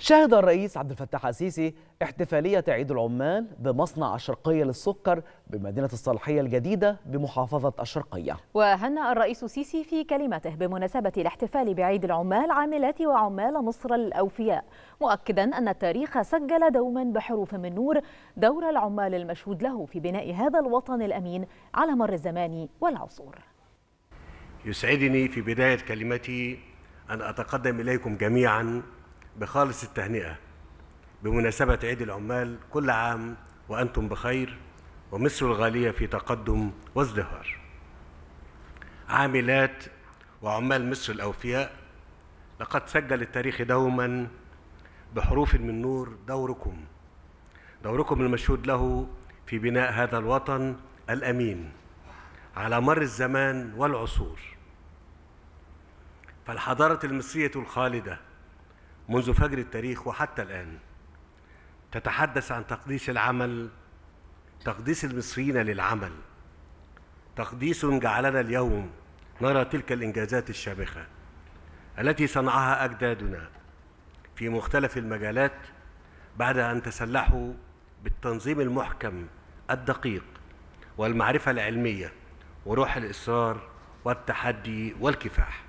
شهد الرئيس عبد الفتاح السيسي احتفالية عيد العمال بمصنع الشرقية للسكر بمدينة الصالحية الجديدة بمحافظة الشرقية. وهنأ الرئيس السيسي في كلمته بمناسبة الاحتفال بعيد العمال عاملات وعمال مصر الأوفياء، مؤكدا أن التاريخ سجل دوما بحروف من نور دور العمال المشهود له في بناء هذا الوطن الأمين على مر الزمان والعصور. يسعدني في بداية كلمتي أن أتقدم إليكم جميعا بخالص التهنئة بمناسبة عيد العمال، كل عام وأنتم بخير ومصر الغالية في تقدم وازدهار. عاملات وعمال مصر الأوفياء، لقد سجل التاريخ دوما بحروف من نور دوركم المشهود له في بناء هذا الوطن الأمين على مر الزمان والعصور. فالحضارة المصرية الخالدة منذ فجر التاريخ وحتى الآن تتحدث عن تقديس العمل، تقديس المصريين للعمل، تقديس جعلنا اليوم نرى تلك الإنجازات الشامخة التي صنعها أجدادنا في مختلف المجالات بعد أن تسلحوا بالتنظيم المحكم الدقيق والمعرفة العلمية وروح الإصرار والتحدي والكفاح.